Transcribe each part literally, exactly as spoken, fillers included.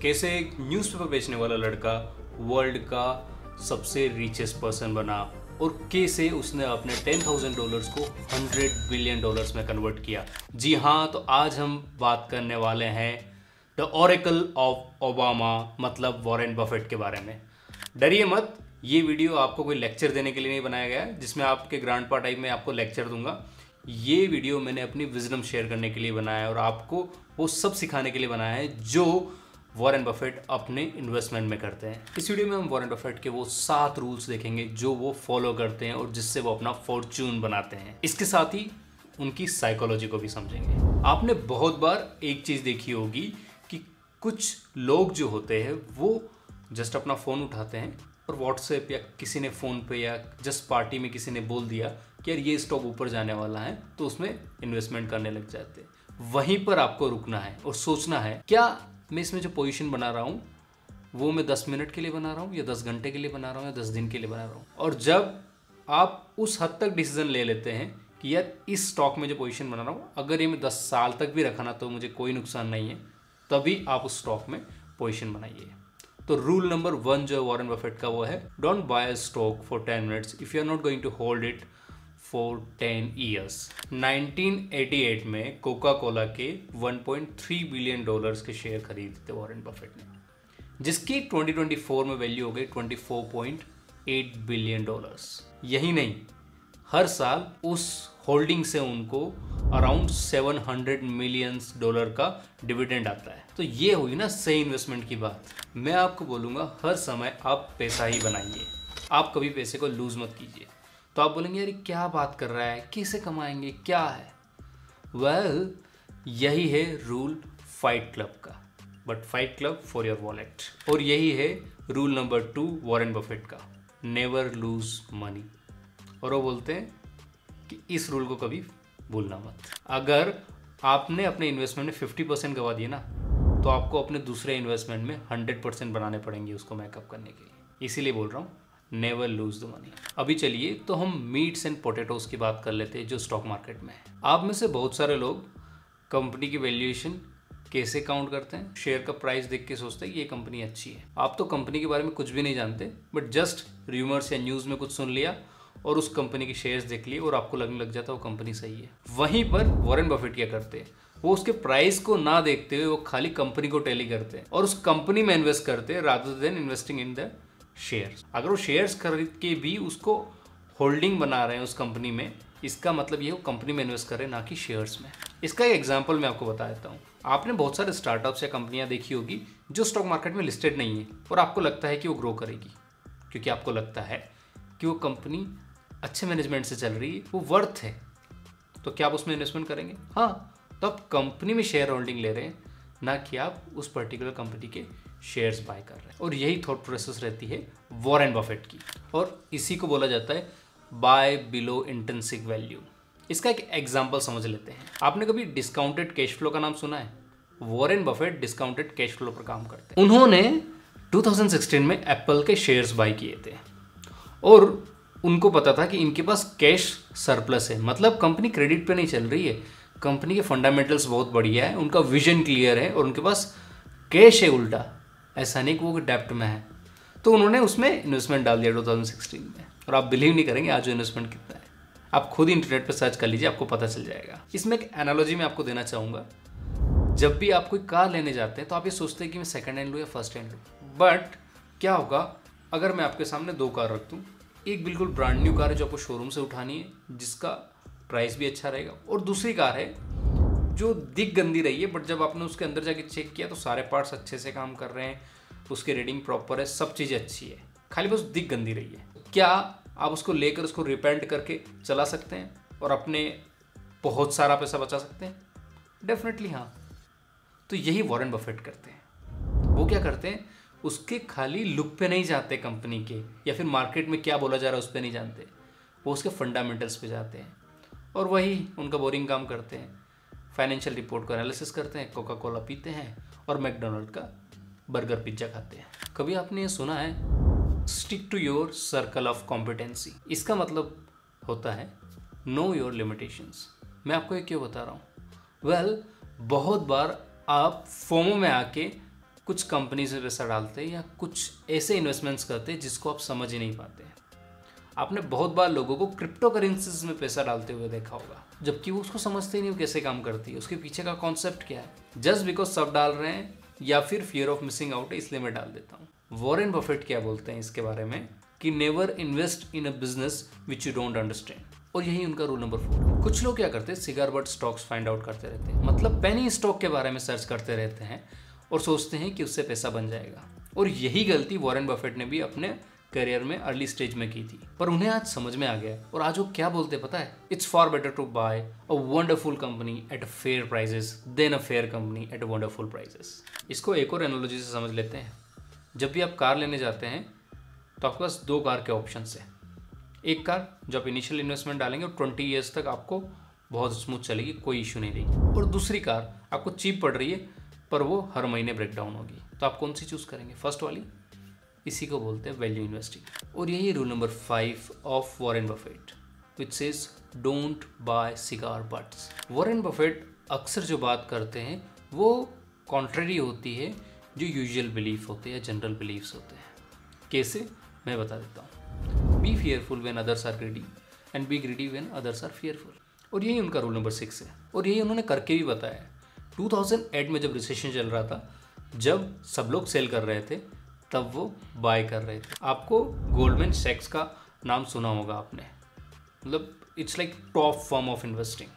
कैसे एक न्यूज़पेपर बेचने वाला लड़का वर्ल्ड का सबसे रिचेस्ट पर्सन बना और कैसे उसने अपने टेन थाउजेंड डॉलर्स को हंड्रेड बिलियन डॉलर्स में कन्वर्ट किया। जी हाँ, तो आज हम बात करने वाले हैं द ऑरेकल ऑफ ओबामा मतलब वॉरेन बफेट के बारे में। डरिए मत, ये वीडियो आपको कोई लेक्चर देने के लिए नहीं बनाया गया है जिसमें आपके ग्रैंडपा टाइप में आपको लेक्चर दूंगा। ये वीडियो मैंने अपनी विजडम शेयर करने के लिए बनाया है और आपको वो सब सिखाने के लिए बनाया है जो वॉरेन बफेट अपने इन्वेस्टमेंट में करते हैं। इस वीडियो में हम वॉरेन बफेट के वो सात रूल्स देखेंगे जो वो फॉलो करते हैं और जिससे वो अपना फॉर्च्यून बनाते हैं। इसके साथ ही उनकी साइकोलॉजी को भी समझेंगे। आपने बहुत बार एक चीज़ देखी होगी कि कुछ लोग जो होते हैं वो जस्ट अपना फ़ोन उठाते हैं और व्हाट्सएप या किसी ने फ़ोन पे या जस्ट पार्टी में किसी ने बोल दिया कि यार ये स्टॉक ऊपर जाने वाला है, तो उसमें इन्वेस्टमेंट करने लग जाते हैं। वहीं पर आपको रुकना है और सोचना है क्या मैं इसमें जो पोजीशन बना रहा हूँ वो मैं दस मिनट के लिए बना रहा हूँ या दस घंटे के लिए बना रहा हूँ या दस दिन के लिए बना रहा हूँ। और जब आप उस हद तक डिसीजन ले लेते हैं कि यार इस स्टॉक में जो पोजीशन बना रहा हूँ अगर ये मैं दस साल तक भी रखा ना तो मुझे कोई नुकसान नहीं है, तभी आप उस स्टॉक में पोजीशन बनाइए। तो रूल नंबर वन जो है वॉरेन बफेट का वो है don't buy a stock for ten minutes if you are not going to hold it for ten years. Nineteen eighty eight में कोका कोला के one point three billion dollars के share खरीदे थे Warren Buffett ने, जिसकी twenty twenty four में value हो गई twenty four point eight billion dollars. यही नहीं, हर साल उस होल्डिंग से उनको around seven hundred million dollar का डिविडेंड आता है। तो ये हुई ना सही इन्वेस्टमेंट की बात। मैं आपको बोलूँगा हर समय आप पैसा ही बनाइए, आप कभी पैसे को लूज़ मत कीजिए। तो आप बोलेंगे यार क्या बात कर रहा है, कैसे कमाएंगे, क्या है? वेल well, यही है रूल फाइट क्लब का, but fight club for your wallet. और यही है rule number two Warren Buffett का नेवर लूज मनी। और वो बोलते हैं कि इस रूल को कभी भूलना मत। अगर आपने अपने इन्वेस्टमेंट में फिफ्टी परसेंट गवा दिए ना तो आपको अपने दूसरे इन्वेस्टमेंट में हंड्रेड परसेंट बनाने पड़ेंगे उसको मैकअप करने के लिए। इसीलिए बोल रहा हूँ नेवर लूज द मनी। अभी चलिए तो हम मीट्स एंड पोटैटोज की बात कर लेते हैं जो स्टॉक मार्केट में है। आप में से बहुत सारे लोग कंपनी की वैल्यूएशन कैसे काउंट करते हैं, शेयर का प्राइस देख के सोचते हैं कि ये कंपनी अच्छी है। आप तो कंपनी के बारे में कुछ भी नहीं जानते, बट जस्ट र्यूमर्स या न्यूज़ में कुछ सुन लिया और उस कंपनी के शेयर्स देख लिए और आपको लगने लग जाता है वो कंपनी सही है। वहीं पर वॉरेन बफेट क्या करते हैं, वो उसके प्राइस को ना देखते हुए वो खाली कंपनी को टैली करते हैं और उस कंपनी में इन्वेस्ट करते हैं rather than investing in the shares. अगर वो शेयर्स खरीद के भी उसको होल्डिंग बना रहे हैं उस कंपनी में, इसका मतलब ये वो कंपनी में इन्वेस्ट कर रहे हैं ना कि शेयर्स में। इसका एक एग्जांपल मैं आपको बता देता हूँ। आपने बहुत सारे स्टार्टअप्स या कंपनियाँ देखी होगी जो स्टॉक मार्केट में लिस्टेड नहीं है और आपको लगता है कि वो ग्रो करेगी क्योंकि आपको लगता है कि वो कंपनी अच्छे मैनेजमेंट से चल रही है, वो वर्थ है, तो क्या आप उसमें इन्वेस्टमेंट करेंगे? हाँ, तो आप कंपनी में शेयर होल्डिंग ले रहे हैं ना कि आप उस पर्टिकुलर कंपनी के शेयर्स बाय कर रहे हैं। और यही थॉट प्रोसेस रहती है वॉरेन बफेट की और इसी को बोला जाता है बाय बिलो इंट्रिंसिक वैल्यू। इसका एक एग्जांपल समझ लेते हैं। आपने कभी डिस्काउंटेड कैश फ्लो का नाम सुना है? Warren Buffett discounted cash flow पर काम करते हैं। उन्होंने टू थाउजेंड सिक्सटीन में एप्पल के शेयर्स बाय किए थे और उनको पता था कि इनके पास कैश सरप्लस है, मतलब कंपनी क्रेडिट पर नहीं चल रही है, कंपनी के फंडामेंटल्स बहुत बढ़िया है, उनका विजन क्लियर है और उनके पास कैश है। उल्टा ऐसा नहीं कि वो डेप्ट में है, तो उन्होंने उसमें इन्वेस्टमेंट डाल दिया टू थाउजेंड सिक्सटीन में। और आप बिलीव नहीं करेंगे आज जो इन्वेस्टमेंट कितना है, आप खुद इंटरनेट पर सर्च कर लीजिए, आपको पता चल जाएगा। इसमें एक एनालॉजी मैं आपको देना चाहूँगा। जब भी आप कोई कार लेने जाते हैं तो आप ये सोचते हैं कि मैं सेकेंड हैंड लूँ या फर्स्ट हैंड लूँ, बट क्या होगा अगर मैं आपके सामने दो कार रख दूँ? एक बिल्कुल ब्रांड न्यू कार है जो आपको शोरूम से उठानी है जिसका प्राइस भी अच्छा रहेगा, और दूसरी कार है जो दिख गंदी रही है बट जब आपने उसके अंदर जाके चेक किया तो सारे पार्ट्स अच्छे से काम कर रहे हैं, उसकी रेटिंग प्रॉपर है, सब चीज़ अच्छी है, खाली बस दिख गंदी रही है। क्या आप उसको लेकर उसको रिपेंट करके चला सकते हैं और अपने बहुत सारा पैसा बचा सकते हैं? डेफिनेटली हाँ। तो यही वॉरेन बफेट करते हैं। वो क्या करते हैं, उसके खाली लुक पे नहीं जाते कंपनी के या फिर मार्केट में क्या बोला जा रहा है उस पर नहीं जानते, वो उसके फंडामेंटल्स पे जाते हैं और वही उनका बोरिंग काम करते हैं। फाइनेंशियल रिपोर्ट को एनालिसिस करते हैं, कोका कोला पीते हैं और मैकडोनल्ड का बर्गर पिज्ज़ा खाते हैं। कभी आपने ये सुना है stick to your circle of competency? इसका मतलब होता है नो योर लिमिटेशंस। मैं आपको ये क्यों बता रहा हूँ? वेल well, बहुत बार आप फोमो में आके कुछ कंपनीज में पैसा डालते हैं या कुछ ऐसे इन्वेस्टमेंट्स करते हैं जिसको आप समझ ही नहीं पाते हैं। आपने बहुत बार लोगों को क्रिप्टो करेंसीज में पैसा डालते हुए देखा होगा, जबकि वो उसको समझते ही नहीं वो कैसे काम करती है, उसके पीछे का कॉन्सेप्ट क्या है। जस्ट बिकॉज सब डाल रहे हैं या फिर फियर ऑफ मिसिंग आउट है इसलिए मैं डाल देता हूँ। वॉरेन बफेट क्या बोलते हैं इसके बारे में कि never invest in a business which you don't understand, और यही उनका रूल नंबर फोर। कुछ लोग क्या करते हैं, cigar butt stocks find out करते रहते हैं, मतलब पेनी स्टॉक के बारे में सर्च करते रहते हैं और सोचते हैं कि उससे पैसा बन जाएगा। और यही गलती वॉरेन बफेट ने भी अपने करियर में अर्ली स्टेज में की थी, पर उन्हें आज समझ में आ गया। और आज वो क्या बोलते पता है, it's far better to buy a wonderful company at a fair prices than a fair company at a wonderful prices. इसको एक और एनोलॉजी से समझ लेते हैं। जब भी आप कार लेने जाते हैं तो आपके पास दो कार के ऑप्शन हैं। एक कार जो आप इनिशियल इन्वेस्टमेंट डालेंगे और ट्वेंटी ईयर्स तक आपको बहुत स्मूथ चलेगी, कोई इशू नहीं रहेगी, और दूसरी कार आपको चीप पड़ रही है पर वो हर महीने ब्रेकडाउन होगी। तो आप कौन सी चूज़ करेंगे, फर्स्ट वाली? इसी को बोलते हैं वैल्यू इन्वेस्टिंग। और यही rule number five of Warren Buffett which says don't buy cigar butts. Warren Buffett अक्सर जो बात करते हैं वो कॉन्ट्रेरी होती है जो यूजुअल बिलीफ होते हैं या जनरल बिलीफ्स होते हैं। कैसे, मैं बता देता हूँ। Be fearful when others are greedy and be greedy when others are fearful, और यही उनका रूल नंबर सिक्स है। और यही उन्होंने करके भी बताया। टू थाउज़ेंड एट में जब रिसेशन चल रहा था, जब सब लोग सेल कर रहे थे तब वो बाय कर रहे थे। आपको गोल्डमैन सैक्स का नाम सुना होगा आपने, मतलब it's like top form of investing,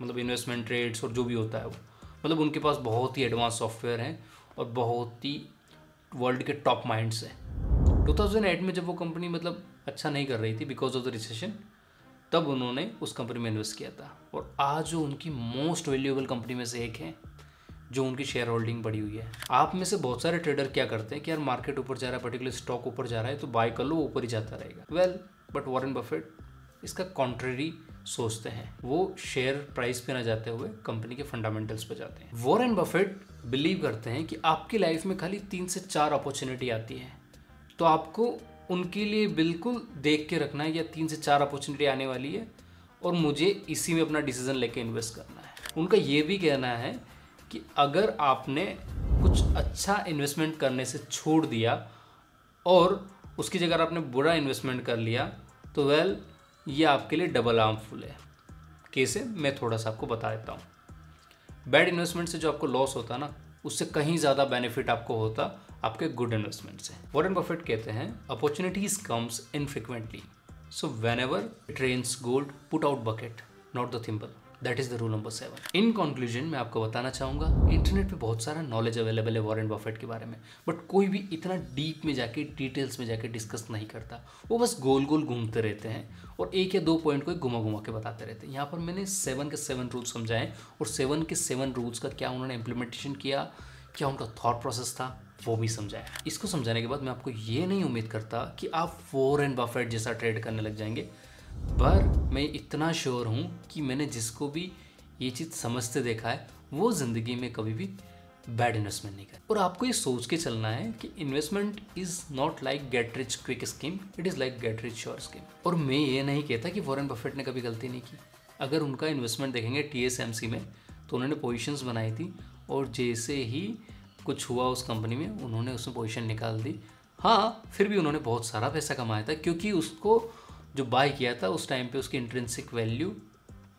मतलब इन्वेस्टमेंट ट्रेड्स और जो भी होता है वो, मतलब उनके पास बहुत ही एडवांस सॉफ्टवेयर हैं और बहुत ही वर्ल्ड के टॉप माइंड्स हैं। टू थाउज़ेंड एट में जब वो कंपनी मतलब अच्छा नहीं कर रही थी बिकॉज ऑफ द रिसेशन, तब उन्होंने उस कंपनी में इन्वेस्ट किया था, और आज वो उनकी मोस्ट वैल्यूएबल कंपनी में से एक है जो उनकी शेयर होल्डिंग बढ़ी हुई है। आप में से बहुत सारे ट्रेडर क्या करते हैं कि यार मार्केट ऊपर जा रहा है, पर्टिकुलर स्टॉक ऊपर जा रहा है तो बाय कर लो, ऊपर ही जाता रहेगा। वेल बट वॉरेन बफेट इसका कॉन्ट्रेरी सोचते हैं। वो शेयर प्राइस पे ना जाते हुए कंपनी के फंडामेंटल्स पे जाते हैं। वॉरेन बफेट बिलीव करते हैं कि आपकी लाइफ में खाली तीन से चार अपॉर्चुनिटी आती है, तो आपको उनके लिए बिल्कुल देख के रखना है, या तीन से चार अपॉर्चुनिटी आने वाली है और मुझे इसी में अपना डिसीजन लेके इन्वेस्ट करना है। उनका ये भी कहना है कि अगर आपने कुछ अच्छा इन्वेस्टमेंट करने से छोड़ दिया और उसकी जगह आपने बुरा इन्वेस्टमेंट कर लिया तो वेल ये आपके लिए डबल हार्मफुल है। कैसे, मैं थोड़ा सा आपको बता देता हूँ। बैड इन्वेस्टमेंट से जो आपको लॉस होता ना, उससे कहीं ज़्यादा बेनिफिट आपको होता आपके गुड इन्वेस्टमेंट से। वॉरेन बफेट कहते हैं opportunities comes infrequently, so whenever it rains gold put out bucket not the thimble. That is the rule number seven. In conclusion मैं आपको बताना चाहूँगा, इंटरनेट पे बहुत सारा नॉलेज अवेलेबल है वॉरेन बफेट के बारे में, बट कोई भी इतना डीप में जाके डिटेल्स में जाके डिस्कस नहीं करता। वो बस गोल गोल घूमते रहते हैं और एक या दो पॉइंट को घुमा घुमा के बताते रहते हैं। यहाँ पर मैंने सेवन के सेवन रूल्स समझाएं, और सेवन के सेवन रूल्स का क्या उन्होंने इम्प्लीमेंटेशन किया, क्या उनका थॉट प्रोसेस था, वो भी समझाया। इसको समझाने के बाद मैं आपको ये नहीं उम्मीद करता कि आप वॉरेन बफेट जैसा ट्रेड करने लग जाएंगे, पर मैं इतना श्योर हूँ कि मैंने जिसको भी ये चीज़ समझते देखा है वो ज़िंदगी में कभी भी बैड इन्वेस्टमेंट नहीं करे। और आपको ये सोच के चलना है कि investment is not like get rich quick scheme, it is like get rich sure scheme. और मैं ये नहीं कहता कि वॉरेन बफेट ने कभी गलती नहीं की। अगर उनका इन्वेस्टमेंट देखेंगे टी एस एम सी में, तो उन्होंने पोजिशंस बनाई थी और जैसे ही कुछ हुआ उस कंपनी में उन्होंने उसमें पोजिशन निकाल दी। हाँ, फिर भी उन्होंने बहुत सारा पैसा कमाया था, क्योंकि उसको जो बाय किया था उस टाइम पे उसकी इंट्रिंसिक वैल्यू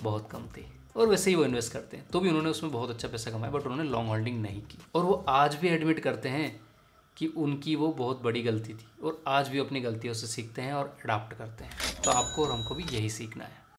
बहुत कम थी, और वैसे ही वो इन्वेस्ट करते हैं तो भी उन्होंने उसमें बहुत अच्छा पैसा कमाया, बट उन्होंने लॉन्ग होल्डिंग नहीं की। और वो आज भी एडमिट करते हैं कि उनकी वो बहुत बड़ी गलती थी, और आज भी अपनी गलतियों से सीखते हैं और अडाप्ट करते हैं। तो आपको और हमको भी यही सीखना है।